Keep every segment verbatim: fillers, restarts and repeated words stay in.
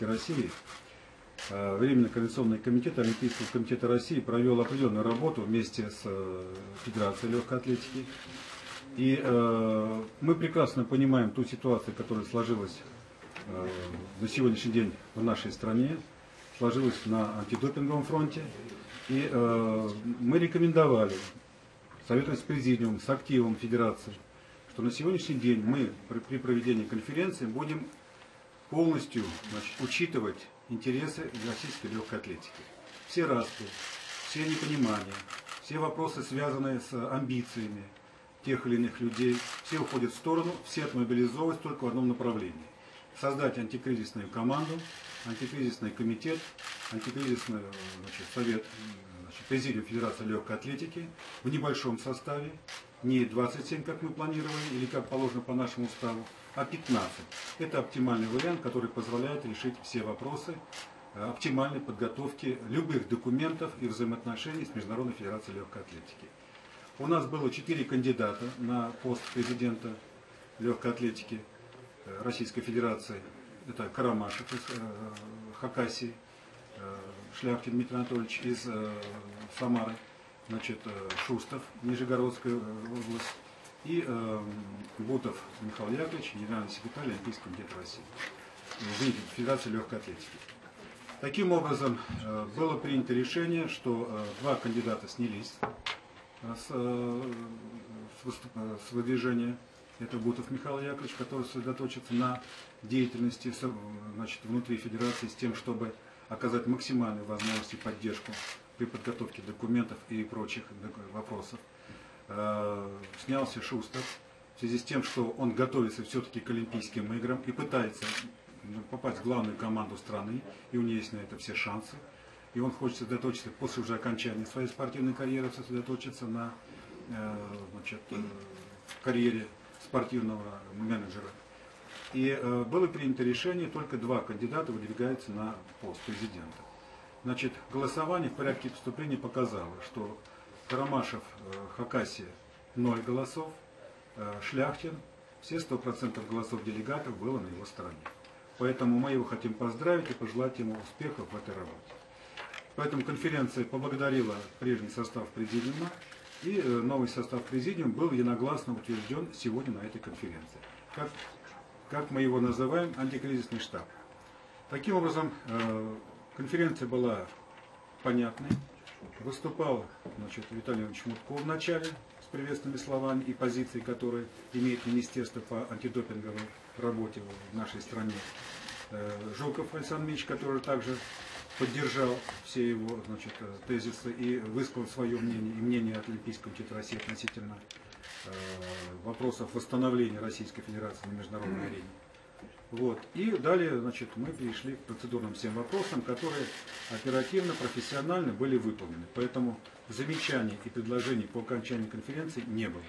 Атлетики России, Временный координационный комитет Олимпийского комитета России провел определенную работу вместе с Федерацией легкой атлетики. И э, мы прекрасно понимаем ту ситуацию, которая сложилась э, на сегодняшний день в нашей стране, сложилась на антидопинговом фронте. И э, мы рекомендовали, советуясь с президиумом, с активом Федерации, что на сегодняшний день мы при, при проведении конференции будем полностью, значит, учитывать интересы российской легкой атлетики. Все распри, все непонимания, все вопросы, связанные с амбициями тех или иных людей, все уходят в сторону, все отмобилизовываются только в одном направлении. Создать антикризисную команду, антикризисный комитет, антикризисный, значит, совет, значит, президиум Федерации легкой атлетики в небольшом составе, не двадцать семь, как мы планировали, или как положено по нашему уставу, а пятнадцать. Это оптимальный вариант, который позволяет решить все вопросы оптимальной подготовки любых документов и взаимоотношений с Международной Федерацией Легкой Атлетики. У нас было четыре кандидата на пост президента легкой атлетики Российской Федерации. Это Карамышев из Хакасии, Шляхкин Дмитрий Анатольевич из Самары, значит, Шустов, Нижегородская область, и э, Бутов Михаил Яковлевич, генеральный секретарь Олимпийского комитета России, в Федерации легкой атлетики. Таким образом, э, было принято решение, что э, два кандидата снялись э, с, э, с выдвижения. Это Бутов Михаил Яковлевич, который сосредоточится на деятельности, значит, внутри Федерации с тем, чтобы оказать максимальную возможность и поддержку при подготовке документов и прочих вопросов. Снялся Шустов в связи с тем, что он готовится все-таки к Олимпийским играм и пытается попасть в главную команду страны, и у нее есть на это все шансы. И он хочет сосредоточиться, после уже окончания своей спортивной карьеры, сосредоточиться на, значит, карьере спортивного менеджера. И было принято решение, только два кандидата выдвигаются на пост президента. Значит, голосование в порядке поступления показало, что Карамышев, Хакасия, ноль голосов, Шляхтин, все сто процентов голосов делегатов было на его стороне. Поэтому мы его хотим поздравить и пожелать ему успехов в этой работе. Поэтому конференция поблагодарила прежний состав президиума, и новый состав президиума был единогласно утвержден сегодня на этой конференции. Как, как мы его называем, антикризисный штаб. Таким образом, конференция была понятной. Выступал, значит, Виталий Мутко в начале с приветственными словами и позицией, которые имеет Министерство по антидопинговой работе в нашей стране. Жуков Александр Мич, который также поддержал все его, значит, тезисы и высказал свое мнение и мнение от Олимпийского комитета России относительно вопросов восстановления Российской Федерации на международной арене. Вот. И далее, значит, мы перешли к процедурным всем вопросам, которые оперативно, профессионально были выполнены. Поэтому замечаний и предложений по окончании конференции не было.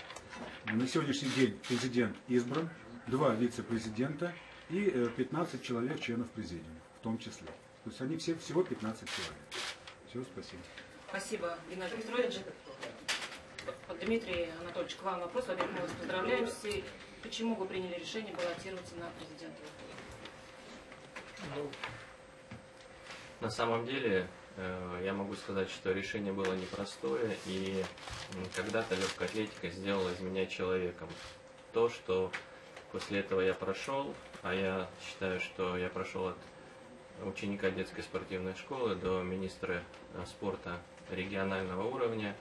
На сегодняшний день президент избран, два вице-президента и пятнадцать человек членов президиума, в том числе. То есть они все, всего пятнадцать человек. Все, спасибо. Спасибо, Геннадий Петрович. Дмитрий Анатольевич, к вам вопрос. Во-первых, мы вас поздравляем. Почему вы приняли решение баллотироваться на президента? Ну, на самом деле, я могу сказать, что решение было непростое. И когда-то легкая атлетика сделала из меня человеком. То, что после этого я прошел, а я считаю, что я прошел от ученика детской спортивной школы до министра спорта регионального уровня,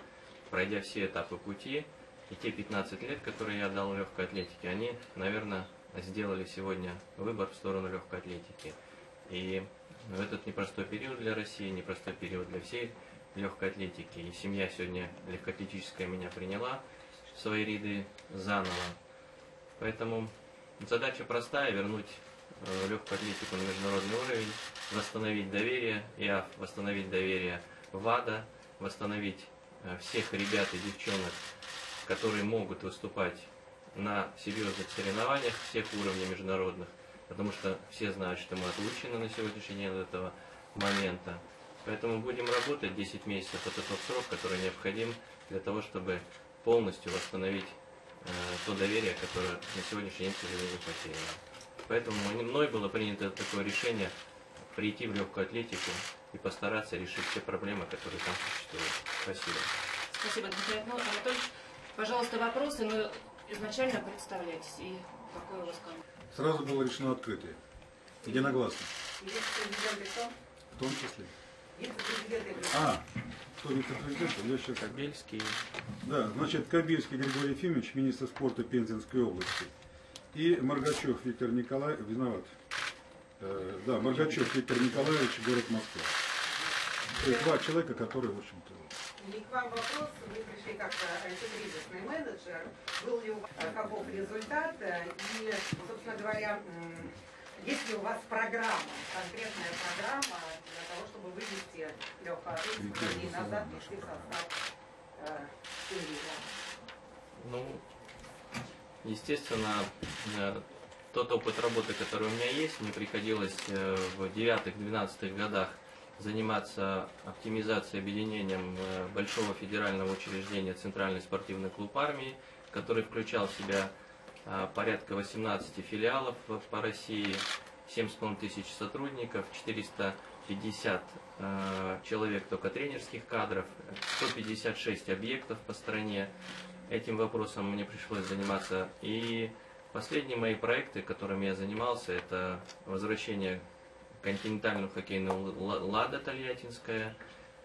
пройдя все этапы пути, и те пятнадцать лет, которые я дал легкой атлетике, они, наверное, сделали сегодня выбор в сторону легкой атлетики. И в этот непростой период для России, непростой период для всей легкой атлетики, и семья сегодня легкоатлетическая меня приняла в свои ряды заново. Поэтому задача простая – вернуть легкую атлетику на международный уровень, восстановить доверие ИАФ, восстановить доверие ВАДА, восстановить всех ребят и девчонок, которые могут выступать на серьезных соревнованиях всех уровней международных, потому что все знают, что мы отлучены на сегодняшний день от этого момента. Поэтому будем работать десять месяцев, это тот срок, который необходим для того, чтобы полностью восстановить э, то доверие, которое на сегодняшний день, к сожалению, потеряно. Поэтому мной было принято такое решение прийти в легкую атлетику и постараться решить все проблемы, которые там существуют. Спасибо. Спасибо, Дмитрий Анатольевич. Пожалуйста, вопросы, но изначально представляйтесь и какой у вас канал. Сразу было решено открытие. Единогласно. В том числе. А, кто вице-президент? Я сейчас... Кобельский. Да, значит, Кобельский Григорий Ефимович, министр спорта Пензенской области. И Моргачев Виктор Николаевич, виноват. Э, да, Моргачев Виктор Николаевич, город Москва. То есть два человека, которые, в общем-то... И к вам вопрос, вы пришли как антикризисный менеджер, был ли у вас каков результат, и, собственно говоря, есть ли у вас программа, конкретная программа для того, чтобы вывести легкую атлетику и назад пришли в состав турнира? Ну, естественно, тот опыт работы, который у меня есть, мне приходилось в девятых-двенадцатых годах заниматься оптимизацией, объединением большого федерального учреждения Центральный спортивный клуб армии, который включал в себя порядка восемнадцати филиалов по России, семь с половиной тысяч сотрудников, четыреста пятьдесят человек только тренерских кадров, сто пятьдесят шесть объектов по стране. Этим вопросом мне пришлось заниматься. И последние мои проекты, которыми я занимался, это возвращение континентальную хоккейную «Лада» Тольяттинская,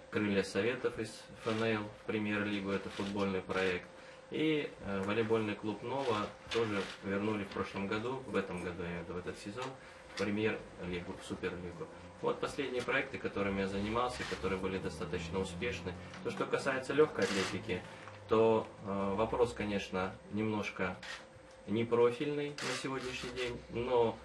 «Крылья Советов» из ФНЛ, премьер-лигу, это футбольный проект. И волейбольный клуб «Нова» тоже вернули в прошлом году, в этом году, я имею в виду, в этот сезон, премьер-лигу, в суперлигу. Вот последние проекты, которыми я занимался, которые были достаточно успешны. То, что касается легкой атлетики, то вопрос, конечно, немножко непрофильный на сегодняшний день, но...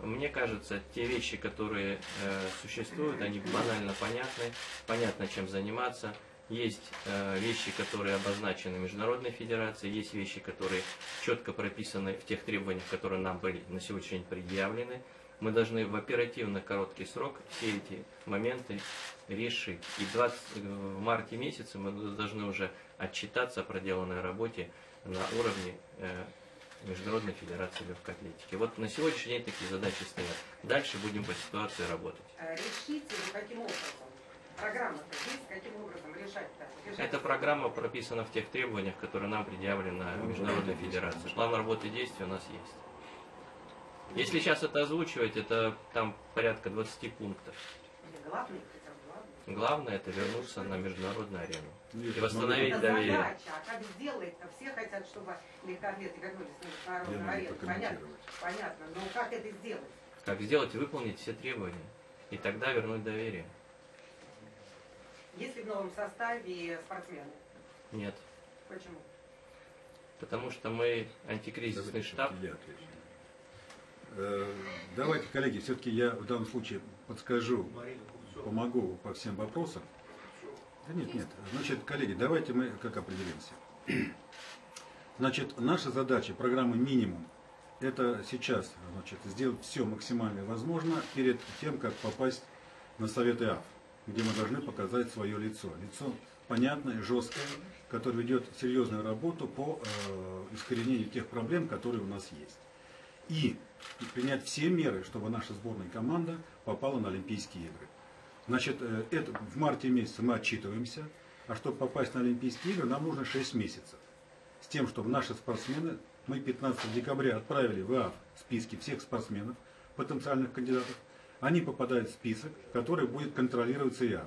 Мне кажется, те вещи, которые э, существуют, они банально понятны, понятно, чем заниматься. Есть э, вещи, которые обозначены Международной Федерацией, есть вещи, которые четко прописаны в тех требованиях, которые нам были на сегодняшний день предъявлены. Мы должны в оперативно короткий срок все эти моменты решить. И двадцатого, в марте месяце мы должны уже отчитаться о проделанной работе на уровне э, Международной Федерации Легкой Атлетики. Вот на сегодняшний день такие задачи стоят. Дальше будем по ситуации работать. Решите, каким образом? Программа есть, каким образом решать-то? Решать. Эта программа прописана в тех требованиях, которые нам предъявлены Международной Федерацией. План работы и действий у нас есть. Если сейчас это озвучивать, это там порядка двадцати пунктов. Главное, главное это вернуться на международную арену. И восстановить это доверие. Задача, а как сделать-то? Все хотят, чтобы легкоатлеты вернулись на международную арену. Понятно, понятно, но как это сделать? Как сделать? Выполнить все требования. И тогда вернуть доверие. Есть ли в новом составе спортсмены? Нет. Почему? Потому что мы антикризисный штаб. Давайте, коллеги, все-таки я в данном случае подскажу, помогу по всем вопросам. Да нет, нет. Значит, коллеги, давайте мы как определимся. Значит, наша задача, программа «Минимум», это сейчас, значит, сделать все максимально возможно перед тем, как попасть на Совет ИАФ, где мы должны показать свое лицо. Лицо понятное, жесткое, которое ведет серьезную работу по э, искоренению тех проблем, которые у нас есть. И принять все меры, чтобы наша сборная команда попала на Олимпийские игры. Значит, это, в марте месяце мы отчитываемся, а чтобы попасть на Олимпийские игры, нам нужно шесть месяцев. С тем, чтобы наши спортсмены, мы пятнадцатого декабря отправили в ИАФ списки всех спортсменов, потенциальных кандидатов, они попадают в список, который будет контролироваться ИАФ.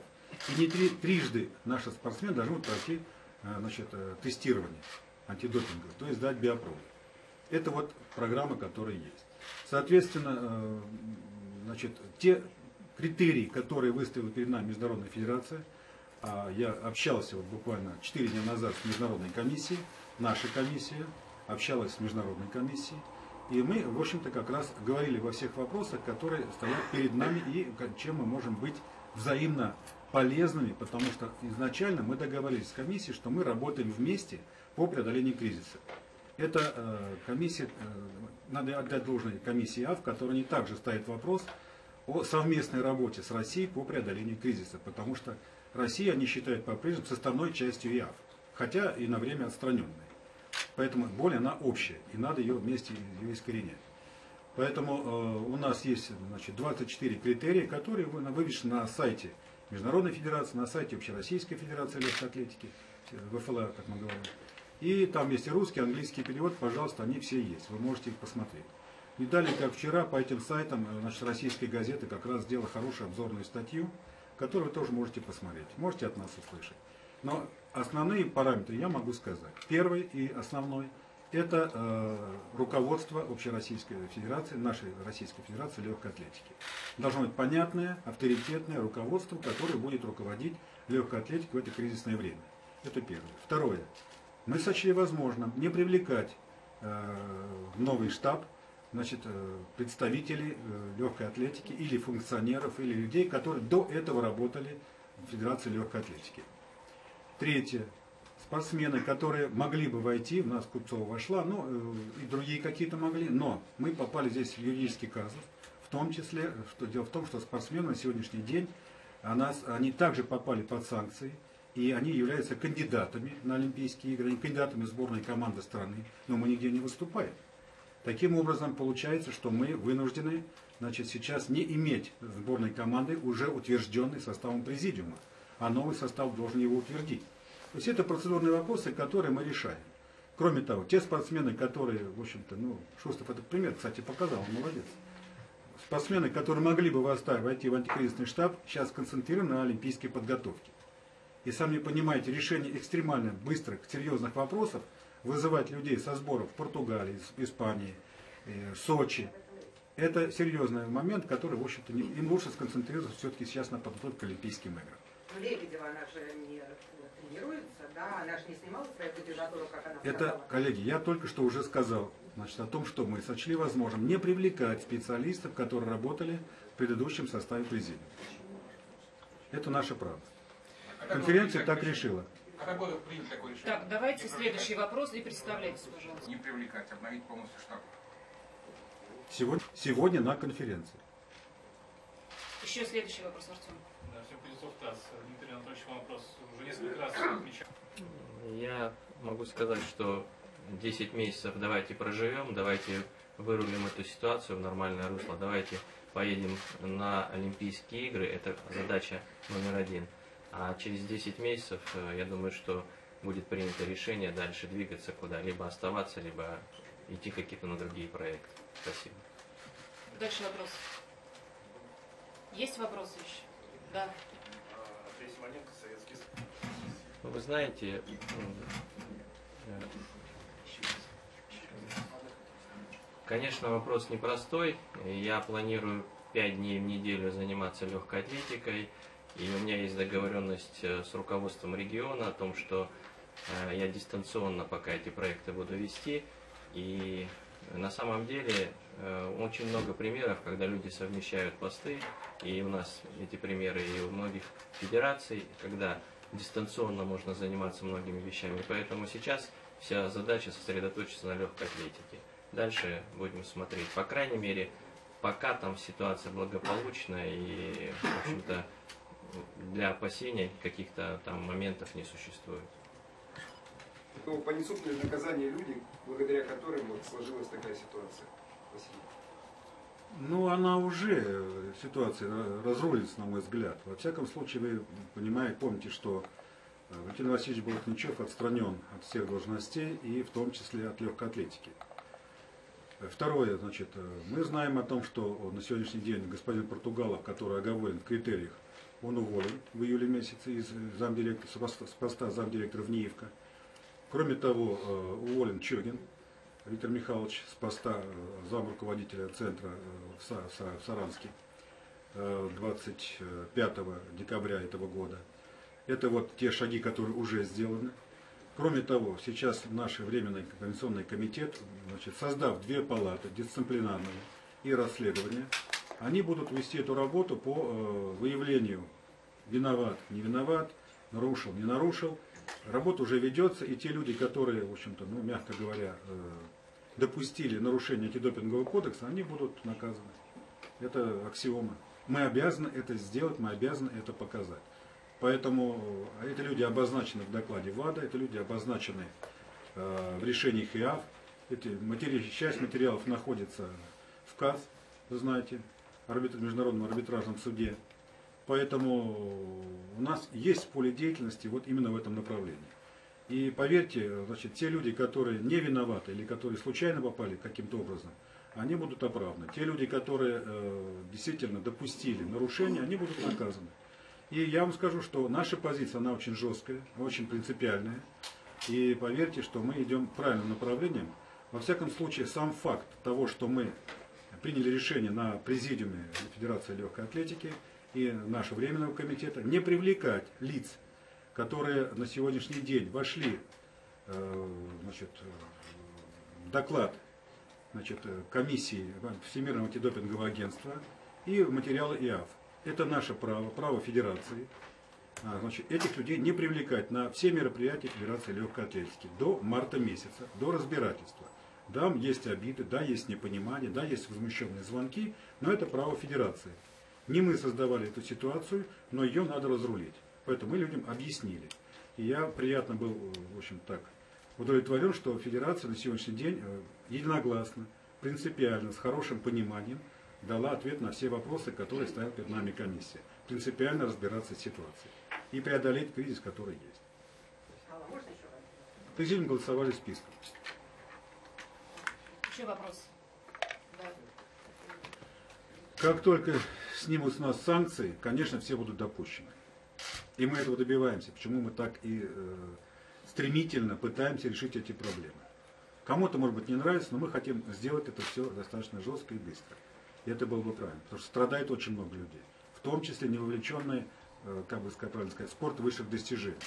И не три, трижды наши спортсмены должны пройти, значит, тестирование антидопинговое, то есть дать биопробу. Это вот программа, которая есть. Соответственно, значит, те... критерии, которые выставила перед нами Международная Федерация, я общался вот буквально четыре дня назад с Международной комиссией, наша комиссия общалась с Международной комиссией, и мы, в общем-то, как раз говорили во всех вопросах, которые стоят перед нами и чем мы можем быть взаимно полезными, потому что изначально мы договорились с комиссией, что мы работаем вместе по преодолению кризиса. Это комиссия, надо отдать должное комиссии ИАФ, в которой не также стоит вопрос о совместной работе с Россией по преодолению кризиса, потому что Россию они считают по-прежнему составной частью ИАФ, хотя и на время отстраненной. Поэтому боль она общая, и надо ее вместе ее искоренять. Поэтому у нас есть, значит, двадцать четыре критерия, которые вывешены на сайте Международной Федерации, на сайте Общероссийской Федерации Легкой Атлетики, ВФЛА, как мы говорим. И там есть и русский, и английский перевод, пожалуйста, они все есть, вы можете их посмотреть. И далее, как вчера, по этим сайтам наша российская газета как раз сделала хорошую обзорную статью, которую вы тоже можете посмотреть, можете от нас услышать. Но основные параметры я могу сказать. Первый и основной – это э, руководство Общероссийской Федерации, нашей Российской Федерации Легкой Атлетики. Должно быть понятное, авторитетное руководство, которое будет руководить легкой атлетикой в это кризисное время. Это первое. Второе. Мы сочли возможным не привлекать э, в новый штаб, значит, представителей легкой атлетики или функционеров, или людей, которые до этого работали в Федерации легкой атлетики. Третье. Спортсмены, которые могли бы войти, у нас Купцова вошла, но и другие какие-то могли, но мы попали здесь в юридический казус, в том числе, что, дело в том, что спортсмены на сегодняшний день, она, они также попали под санкции, и они являются кандидатами на Олимпийские игры, кандидатами сборной команды страны, но мы нигде не выступаем. Таким образом, получается, что мы вынуждены, значит, сейчас не иметь сборной команды, уже утвержденной составом президиума, а новый состав должен его утвердить. То есть это процедурные вопросы, которые мы решаем. Кроме того, те спортсмены, которые, в общем-то, ну, Шустов этот пример, кстати, показал, он молодец. Спортсмены, которые могли бы войти в антикризисный штаб, сейчас концентрированы на олимпийской подготовке. И сами понимаете, решение экстремально быстрых, серьезных вопросов, вызывать людей со сборов в Португалии, Испании, Сочи. Это серьезный момент, который, в общем-то, им лучше сконцентрироваться все-таки сейчас на подготовке к Олимпийским играм. Но Лебедева, она же не тренируется, да? Она же не снимала свою кандидатуру, как она сказала. Это, коллеги, я только что уже сказал, значит, о том, что мы сочли возможным не привлекать специалистов, которые работали в предыдущем составе президиума. Это наше право. Конференция так решила. А какое принято такое решение? Так, давайте следующий вопрос и представляйтесь, пожалуйста. Не привлекать, обновить полностью штаб. Сегодня, сегодня на конференции. Еще следующий вопрос, Артем. Да, всем Кузнецов, ТАСС. Дмитрий Анатольевич, вопрос уже несколько раз отмечал. Я могу сказать, что десять месяцев давайте проживем, давайте вырулим эту ситуацию в нормальное русло, давайте поедем на Олимпийские игры, это задача номер один. А через десять месяцев, я думаю, что будет принято решение дальше двигаться куда, либо оставаться, либо идти какие-то на другие проекты. Спасибо. Дальше вопрос. Есть вопросы еще? Да. Вы знаете, конечно, вопрос непростой. Я планирую пять дней в неделю заниматься легкой атлетикой. И у меня есть договоренность с руководством региона о том, что я дистанционно пока эти проекты буду вести. И на самом деле очень много примеров, когда люди совмещают посты. И у нас эти примеры и у многих федераций, когда дистанционно можно заниматься многими вещами. Поэтому сейчас вся задача сосредоточиться на легкой атлетике. Дальше будем смотреть. По крайней мере, пока там ситуация благополучная и, в общем-то, для опасения каких-то там моментов не существует. Ну, понесут ли наказание люди, благодаря которым вот сложилась такая ситуация? Спасибо. Ну, она уже, ситуация разрулится, на мой взгляд. Во всяком случае, вы понимаете, помните, что Валентин Васильевич Балахничев отстранен от всех должностей, и в том числе от легкой атлетики. Второе, значит, мы знаем о том, что на сегодняшний день господин Португалов, который оговорен в критериях, он уволен в июле месяце из замдиректора, с поста замдиректора Вниевка. Кроме того, уволен Чугин Виктор Михайлович с поста замруководителя центра в Саранске двадцать пятого декабря этого года. Это вот те шаги, которые уже сделаны. Кроме того, сейчас наш Временный координационный комитет, значит, создав две палаты дисциплинарные и расследования, они будут вести эту работу по э, выявлению виноват, не виноват, нарушил, не нарушил. Работа уже ведется, и те люди, которые, в общем-то, ну, мягко говоря, э, допустили нарушение антидопингового кодекса, они будут наказаны. Это аксиома. Мы обязаны это сделать, мы обязаны это показать. Поэтому э, эти люди обозначены в докладе ВАДА, эти люди обозначены э, в решениях ИАФ. Эти матери... Часть материалов находится КАЗ, вы знаете, арбитр в Международном арбитражном суде. Поэтому у нас есть поле деятельности вот именно в этом направлении. И поверьте, значит, те люди, которые не виноваты или которые случайно попали каким-то образом, они будут оправданы. Те люди, которые э, действительно допустили нарушения, они будут наказаны. И я вам скажу, что наша позиция, она очень жесткая, очень принципиальная. И поверьте, что мы идем правильным направлением. Во всяком случае, сам факт того, что мы приняли решение на президиуме Федерации легкой атлетики и нашего Временного комитета не привлекать лиц, которые на сегодняшний день вошли значит, в доклад значит, комиссии Всемирного антидопингового агентства и в материалы ИАФ. Это наше право, право Федерации. Значит, этих людей не привлекать на все мероприятия Федерации легкой атлетики до марта месяца, до разбирательства. Да, есть обиды, да, есть непонимание, да, есть возмущенные звонки, но это право Федерации. Не мы создавали эту ситуацию, но ее надо разрулить. Поэтому мы людям объяснили. И я приятно был, в общем, так удовлетворен, что Федерация на сегодняшний день единогласно, принципиально, с хорошим пониманием дала ответ на все вопросы, которые ставила перед нами комиссия. Принципиально разбираться с ситуацией и преодолеть кризис, который есть. Тезильно голосовали списком. Еще вопрос. Да. Как только снимут с нас санкции, конечно, все будут допущены. И мы этого добиваемся, почему мы так и э, стремительно пытаемся решить эти проблемы. Кому-то, может быть, не нравится, но мы хотим сделать это все достаточно жестко и быстро. И это было бы правильно, потому что страдает очень много людей, в том числе не вовлеченные, э, как бы правильно сказать, в спорт высших достижений.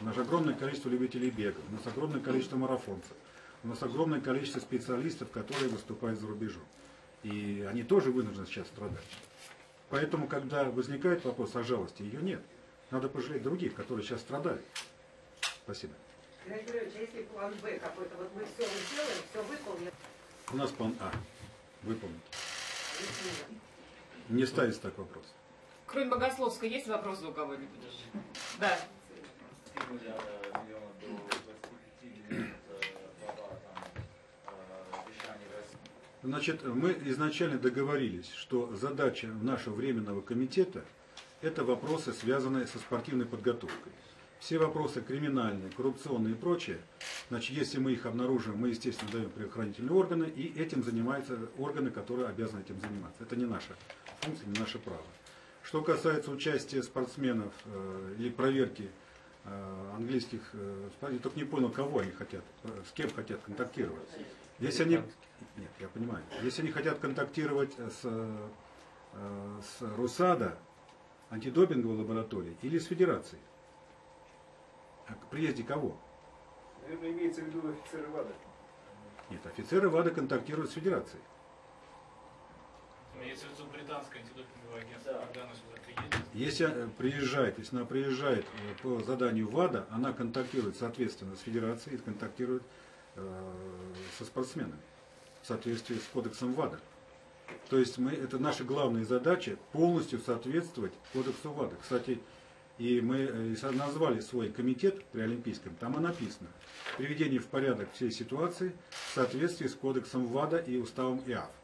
У нас огромное количество любителей бега, у нас огромное количество марафонцев, у нас огромное количество специалистов, которые выступают за рубежом. И они тоже вынуждены сейчас страдать. Поэтому, когда возникает вопрос о жалости, ее нет. Надо пожалеть других, которые сейчас страдают. Спасибо. Григорий Григорьевич, а если план Б какой-то, вот мы все сделаем, все выполним. У нас план А. Выполнить. Не ставится так вопрос. Кроме Богословской, есть вопросы у кого-нибудь? Да. Значит, мы изначально договорились, что задача нашего Временного комитета — это вопросы, связанные со спортивной подготовкой. Все вопросы криминальные, коррупционные и прочее, значит, если мы их обнаружим, мы, естественно, даем правоохранительные органы, и этим занимаются органы, которые обязаны этим заниматься. Это не наша функция, не наше право. Что касается участия спортсменов э, и проверки э, английских, э, я только не понял, кого они хотят, э, с кем хотят контактировать. Если они, нет, я понимаю, если они хотят контактировать с, э, с РУСАДа, антидопинговой лаборатории или с Федерацией? А к приезде кого? Наверное, имеется в виду офицеры ВАДА. Нет, офицеры ВАДА контактируют с Федерацией. Имеется в виду британское антидопинговое агентство, да. Когда она сюда приедет? Если приезжает, если она приезжает по заданию ВАДА, она контактирует, соответственно, с Федерацией и контактирует э, со спортсменами в соответствии с кодексом ВАДА. То есть мы, это наша главная задача — полностью соответствовать кодексу ВАДА. Кстати, и мы назвали свой комитет при Олимпийском, там и написано: приведение в порядок всей ситуации в соответствии с кодексом ВАДА и уставом ИАФ.